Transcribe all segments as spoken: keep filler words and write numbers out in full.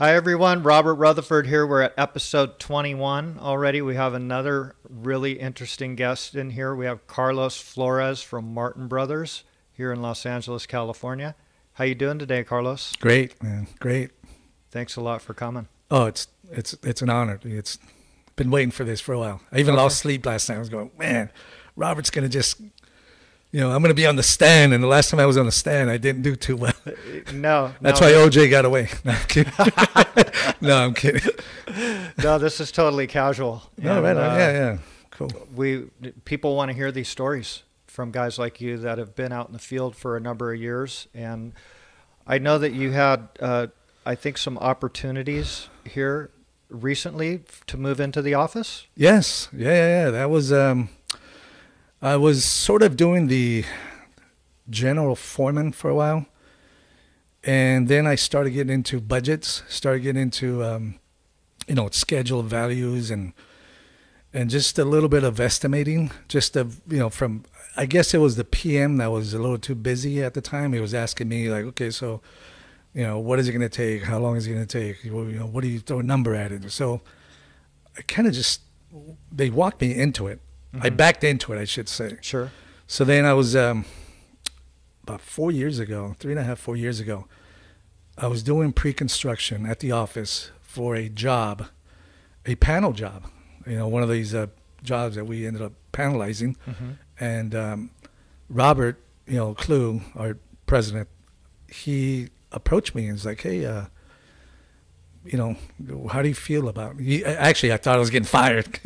Hi everyone, Robert Rutherford here. We're at episode twenty-one already. We have another really interesting guest in here. We have Carlos Flores from Martin Brothers here in Los Angeles, California. How you doing today, Carlos? Great, man. Great. Thanks a lot for coming. Oh, it's it's it's an honor. It's been waiting for this for a while. I even okay. lost sleep last night. I was going, man, Robert's gonna just, you know, I'm going to be on the stand, and the last time I was on the stand, I didn't do too well. No. That's no. why O J got away. No, I'm kidding. no, I'm kidding. No, this is totally casual. No, and, right on. Uh, yeah, yeah. Cool. We, people want to hear these stories from guys like you that have been out in the field for a number of years, and I know that you had, uh, I think, some opportunities here recently to move into the office. Yes. Yeah, yeah, yeah. That was... Um, I was sort of doing the general foreman for a while, and then I started getting into budgets, started getting into, um, you know, schedule values and and just a little bit of estimating, just of, you know, from, I guess it was the P M that was a little too busy at the time. He was asking me like, okay, so, you know, what is it going to take? How long is it going to take? You know, what do you throw a number at it? So I kind of just, they walked me into it. Mm-hmm. I backed into it, I should say. Sure. So then I was, um, about four years ago, three and a half, four years ago, I was doing pre-construction at the office for a job, a panel job, you know, one of these uh, jobs that we ended up panelizing. Mm-hmm. And um, Robert, you know, Clu, our president, he approached me and was like, hey, uh, you know, how do you feel about it? He, actually, I thought I was getting fired.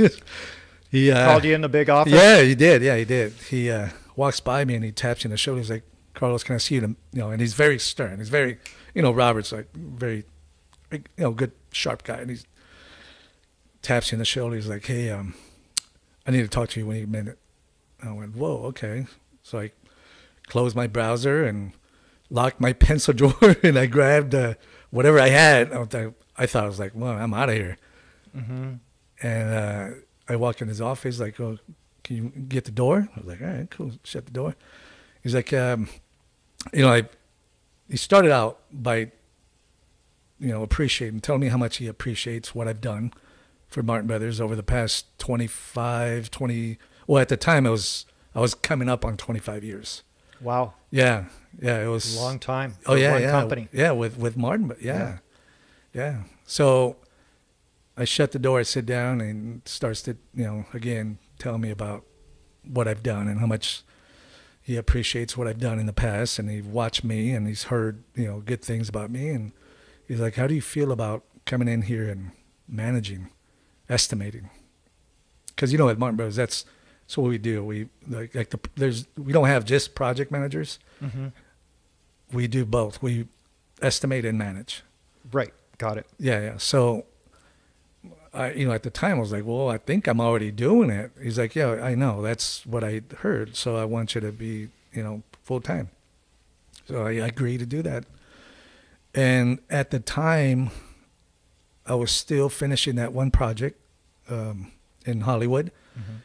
He uh, called you in the big office? Yeah, he did. Yeah, he did. He uh, walks by me and he taps me on the shoulder. He's like, Carlos, can I see you? You know, and he's very stern. He's very, you know, Robert's like very, you know, good, sharp guy. And he taps you on the shoulder. He's like, hey, um, I need to talk to you in a minute. And I went, whoa, okay. So I closed my browser and locked my pencil drawer and I grabbed uh, whatever I had. I thought I was like, well, I'm out of here. Mm-hmm. And, uh, I walked in his office, like, oh, can you get the door? I was like, all right, cool, shut the door. He's like, um, you know, I, he started out by, you know, appreciating, telling me how much he appreciates what I've done for Martin Brothers over the past twenty-five, twenty, well, at the time, I was, I was coming up on twenty-five years. Wow. Yeah, yeah, it was. Long time. Oh, yeah, yeah. Company. Yeah, with, with Martin, but yeah, yeah, yeah. So I shut the door, I sit down, and starts to, you know, again, tell me about what I've done and how much he appreciates what I've done in the past. And he watched me and he's heard, you know, good things about me. And he's like, how do you feel about coming in here and managing, estimating? Because, you know, at Martin Brothers, that's, that's what we do. We, like, like the, there's, we don't have just project managers. Mm-hmm. We do both. We estimate and manage. Right. Got it. Yeah, yeah. So... I, you know, at the time I was like, well, I think I'm already doing it. He's like, yeah, I know. That's what I heard. So I want you to be, you know, full time. So I agreed to do that. And at the time I was still finishing that one project, um, in Hollywood. Mm-hmm.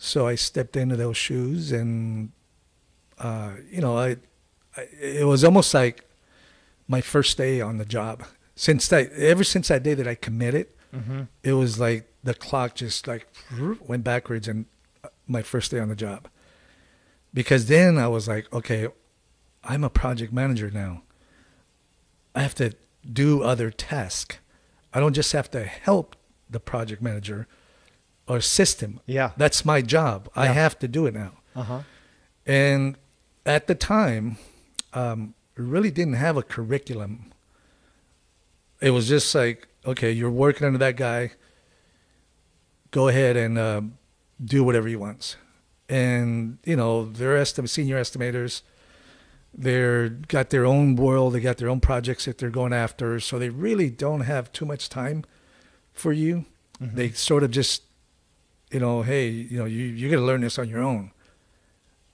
So I stepped into those shoes and, uh, you know, I, I, it was almost like my first day on the job since that, ever since that day that I committed. Mm-hmm. It was like the clock just like went backwards and my first day on the job, because then I was like, okay, I'm a project manager now. I have to do other tasks. I don't just have to help the project manager or system. Yeah. That's my job. Yeah. I have to do it now. Uh-huh. And at the time, um, really didn't have a curriculum. It was just like, okay, you're working under that guy. Go ahead and uh, do whatever he wants. And, you know, they're estim senior estimators. They're got their own world. They got their own projects that they're going after. So they really don't have too much time for you. Mm-hmm. They sort of just, you know, hey, you know, you, you got to learn this on your own.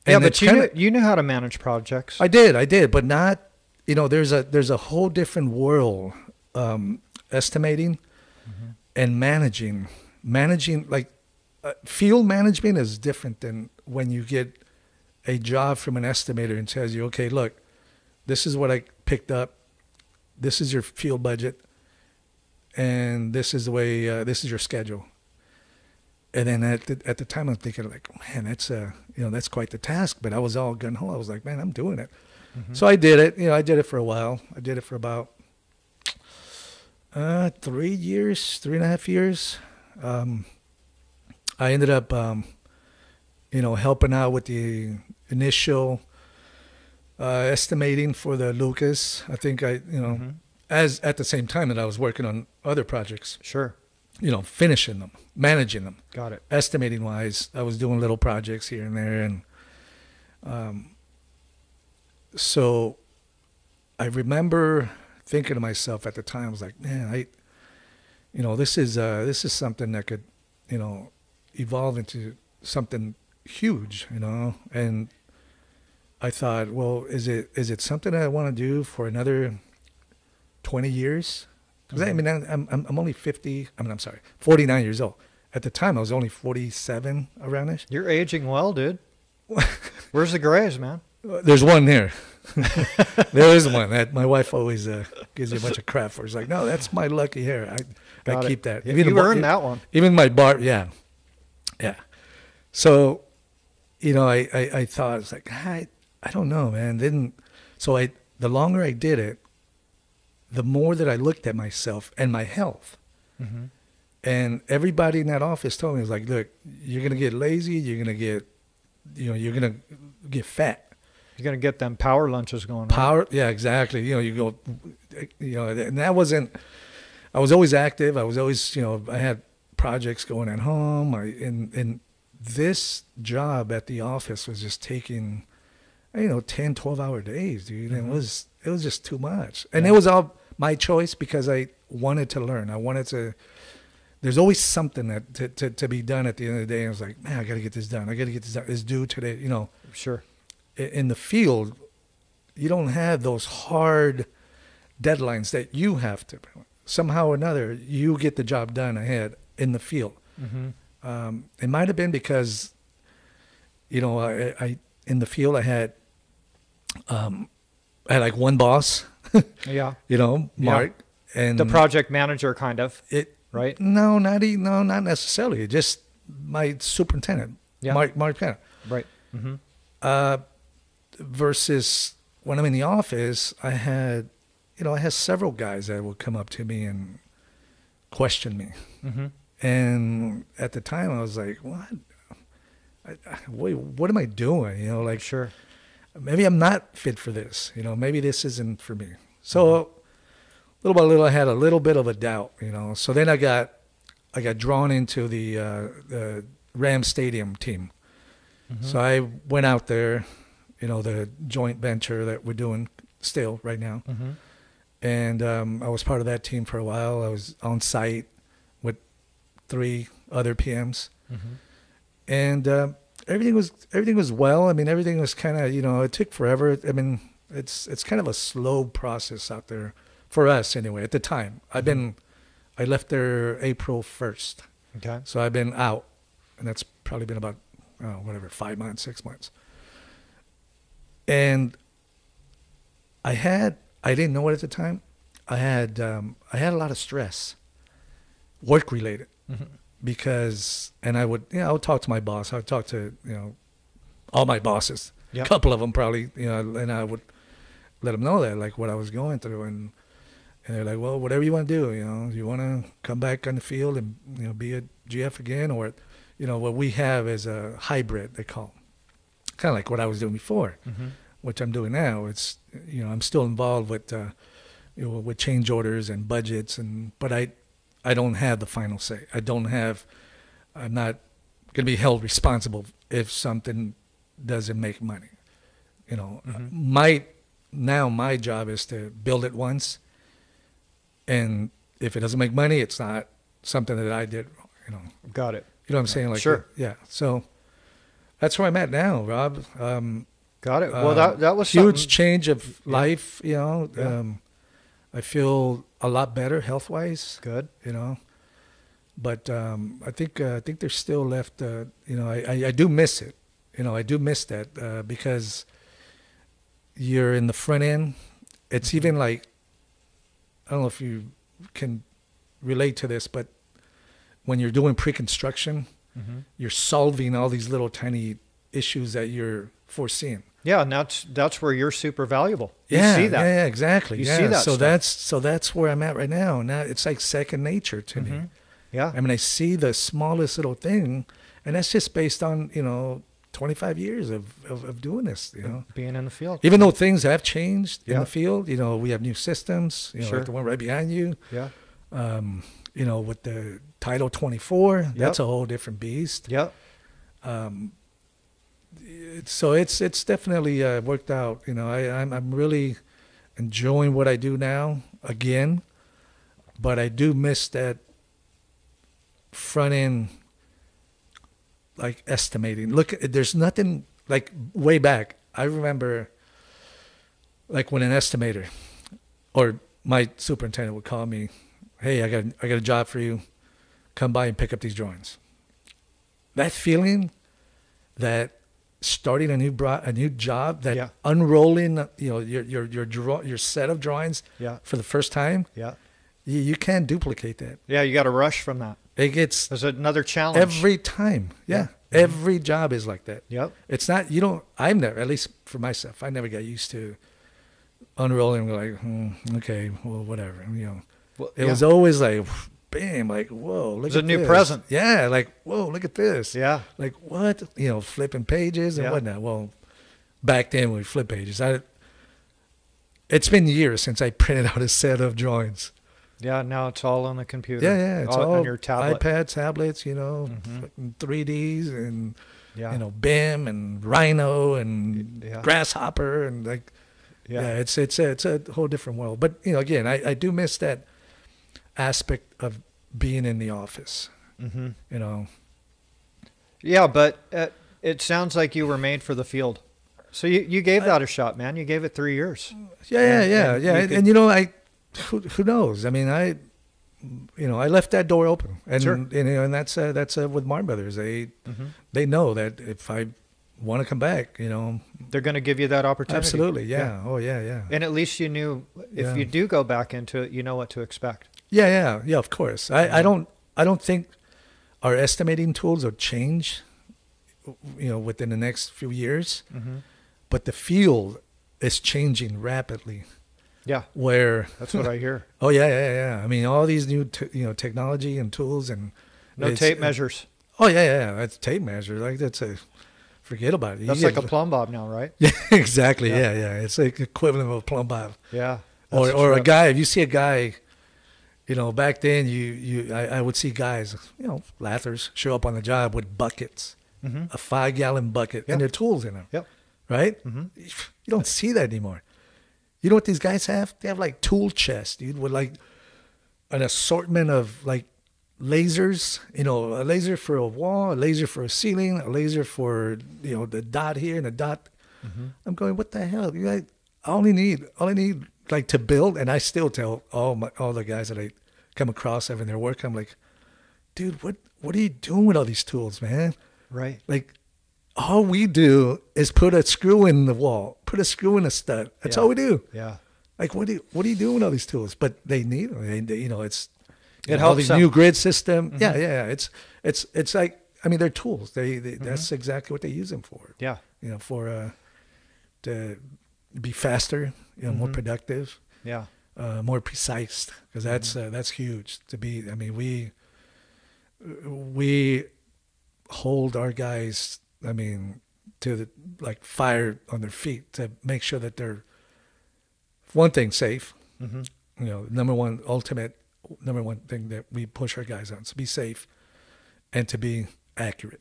And yeah, but you, kinda, knew, you knew how to manage projects. I did. I did. But not, you know, there's a, there's a whole different world. Um, estimating mm-hmm. and managing managing like uh, field management is different than when you get a job from an estimator and tells you, okay, look, this is what I picked up, this is your field budget, and this is the way, uh, this is your schedule. And then at the, at the time, I'm thinking like, man, that's a, you know, that's quite the task. But I was all gun ho. I was like, man, I'm doing it. Mm-hmm. So I did it. You know, I did it for a while. I did it for about uh, three years, three and a half years. Um, I ended up, um, you know, helping out with the initial uh, estimating for the Lucas. I think I, you know, mm-hmm. as at the same time that I was working on other projects. Sure. You know, finishing them, managing them. Got it. Estimating wise, I was doing little projects here and there, and um, so I remember thinking to myself at the time, I was like, man, I, you know, this is uh, this is something that could, you know, evolve into something huge, you know. And I thought, well, is it is it something that I want to do for another twenty years? Because I mean, I'm I'm only fifty. I mean, I'm sorry, forty-nine years old. At the time, I was only forty-seven around this. You're aging well, dude. Where's the grays, man? There's one there. There is one. That my wife always uh, gives me a bunch of crap for. She's like, no, that's my lucky hair. I Got I keep it. that. Even you the, earned that one. Even my bar, yeah, yeah. So, you know, I I, I thought I was like, I I don't know, man. Didn't so I the longer I did it, the more that I looked at myself and my health. Mm-hmm. And everybody in that office told me, it was like, look, you're going to get lazy. You're going to get, you know, you're going to get fat. You're going to get them power lunches going. Power. Right? Yeah, exactly. You know, you go, you know, and that wasn't, I was always active. I was always, you know, I had projects going at home. I, and, and this job at the office was just taking, you know, ten, twelve hour days, dude. Mm-hmm. And it was, it was just too much. And yeah. it was all, my choice, because I wanted to learn. I wanted to, there's always something that to, to, to be done at the end of the day. And I was like, man, I got to get this done. I got to get this done. It's due today, you know. Sure. In the field, you don't have those hard deadlines that you have to. Somehow or another, you get the job done ahead in the field. Mm-hmm. Um, it might have been because, you know, I, I in the field I had, um, I had like one boss. Yeah, you know, Mark, yeah. and the project manager, kind of it, right? No, not even, no, not necessarily. Just my superintendent, yeah. Mark, Mark Tanner, right? Mm-hmm. Uh, versus when I'm in the office, I had, you know, I had several guys that would come up to me and question me, mm-hmm. and at the time I was like, what? I, I, wait, what am I doing? You know, like sure. Maybe I'm not fit for this, you know, maybe this isn't for me. So mm-hmm. little by little, I had a little bit of a doubt, you know. So then I got, I got drawn into the, uh, the Rams Stadium team. Mm-hmm. So I went out there, you know, the joint venture that we're doing still right now. Mm-hmm. And um, I was part of that team for a while. I was on site with three other P Ms. Mm-hmm. And, uh, Everything was everything was well. I mean, everything was kind of, you know, it took forever. I mean, it's it's kind of a slow process out there for us anyway. At the time, I've been, I left there April first. Okay. So I've been out, and that's probably been about oh, whatever five months, six months. And I had I didn't know it at the time. I had um, I had a lot of stress, work related. Mm-hmm. Because, and I would, you know, I would talk to my boss. I would talk to, you know, all my bosses, yep. a couple of them probably, you know, and I would let them know that, like, what I was going through. And, and they're like, well, whatever you want to do, you know, you want to come back on the field and, you know, be a G F again, or, you know, what we have is a hybrid, they call it. Kind of like what I was doing before, mm-hmm. which I'm doing now. It's, you know, I'm still involved with, uh, you know, with change orders and budgets, and, but I, I don't have the final say. I don't have, I'm not going to be held responsible if something doesn't make money. You know, mm-hmm. my, now my job is to build it once. And if it doesn't make money, it's not something that I did, you know. Got it. You know what I'm saying? Like, sure. Yeah. So that's where I'm at now, Rob. Um, Got it. Well, uh, that, that was huge something. change of life, you know. Yeah. Um, I feel a lot better health-wise. Good, you know, but um, I think uh, I think there's still left. Uh, you know, I, I I do miss it. You know, I do miss that uh, because you're in the front end. It's even like, I don't know if you can relate to this, but when you're doing pre-construction, mm-hmm. you're solving all these little tiny issues that you're foreseeing. Yeah, and that's that's where you're super valuable. You yeah, see that. Yeah, exactly. You yeah. see that. So stuff. that's so that's where I'm at right now. Now it's like second nature to mm-hmm. me. Yeah. I mean, I see the smallest little thing, and that's just based on, you know, twenty-five years of, of, of doing this, you know. Being in the field. Even though things have changed yeah. in the field, you know, we have new systems, you know, sure. like the one right behind you. Yeah. Um, you know, with the Title twenty-four, yep. that's a whole different beast. Yep. Um, so it's it's definitely uh, worked out. You know, I, I'm, I'm really enjoying what I do now again, but I do miss that front end, like estimating. Look, there's nothing like way back. I remember like when an estimator or my superintendent would call me, hey, I got I got a job for you. Come by and pick up these drawings. That feeling that starting a new bro a new job, that yeah. unrolling, you know, your your your draw your set of drawings yeah. for the first time. Yeah. You, you can't duplicate that. Yeah, you got to rush from that. It gets There's another challenge every time. Yeah. yeah. Every mm-hmm. job is like that. Yep. It's not you don't I've never, at least for myself, I never got used to unrolling like, hmm, okay, well whatever, you know. Well, it yeah. was always like bam, like, whoa, look it's at this. It's a new this. present. Yeah, like, whoa, look at this. Yeah. Like, what? You know, flipping pages and yeah. whatnot. Well, back then we flip pages. I, it's been years since I printed out a set of drawings. Yeah, now it's all on the computer. Yeah, yeah. It's all, all on your tablet. iPad, tablets, you know, mm-hmm. three Ds and, yeah. you know, B I M and Rhino and yeah. Grasshopper. And, like, yeah, yeah it's, it's, a, it's a whole different world. But, you know, again, I, I do miss that aspect of being in the office, mm-hmm. you know. Yeah, but uh, it sounds like you were made for the field. So you, you gave I, that a shot, man. You gave it three years. Yeah, and, yeah, and yeah. You and, could, and, you know, I, who, who knows? I mean, I, you know, I left that door open. And, sure. and you know, and that's, uh, that's uh, with Martin Brothers. They, mm-hmm. they know that if I want to come back, you know. They're going to give you that opportunity. Absolutely, yeah. yeah. Oh, yeah, yeah. And at least you knew if yeah. you do go back into it, you know what to expect. Yeah, yeah, yeah. Of course, I, I don't, I don't think our estimating tools will change, you know, within the next few years. Mm-hmm. But the field is changing rapidly. Yeah, where that's what I hear. Oh yeah, yeah, yeah. I mean, all these new, t you know, technology and tools and no tape measures. Oh yeah, yeah. That's tape measures. Like that's a forget about it. That's you like get, a plumb bob now, right? Yeah, exactly. Yeah, yeah. yeah. It's like equivalent of a plumb bob. Yeah, or or a guy. If you see a guy. You know, back then, you you I, I would see guys, you know, lathers show up on the job with buckets, mm-hmm. a five gallon bucket, yeah. and their tools in them. Yep. Right. Mm-hmm. You don't see that anymore. You know what these guys have? They have like tool chests, dude, with like an assortment of like lasers. You know, a laser for a wall, a laser for a ceiling, a laser for you know the dot here and the dot. Mm-hmm. I'm going, what the hell? You guys, I only need, all I need. Like to build, and I still tell all my all the guys that I come across having their work, I'm like, dude, what what are you doing with all these tools, man? Right. Like, all we do is put a screw in the wall, put a screw in a stud. That's yeah. all we do. Yeah. Like, what do you, what are you doing with all these tools? But they need them. They, they, you know, it's it helps all these new grid system. Mm-hmm. Yeah, yeah. It's it's it's like I mean, they're tools. They, they mm-hmm. that's exactly what they use them for. Yeah. You know, for uh, to be faster. You know, mm-hmm. more productive, yeah, uh, more precise, because that's mm-hmm. uh, that's huge to be. I mean, we we hold our guys. I mean, to the like fire on their feet to make sure that they're one thing safe. Mm-hmm. You know, number one, ultimate number one thing that we push our guys on is to be safe and to be accurate,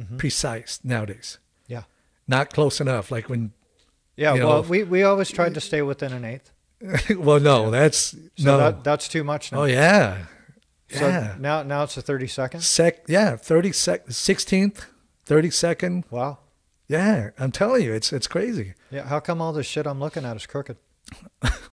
mm-hmm. precise nowadays. Yeah, not close enough. Like when. Yeah, you well, know, we, we always tried to stay within an eighth. Well, no, yeah. that's so no, that, that's too much now. Oh yeah, so yeah. Now now it's a thirty second. Sec, yeah, thirty sec, sixteenth, thirty second. Wow. Yeah, I'm telling you, it's it's crazy. Yeah, how come all this shit I'm looking at is crooked?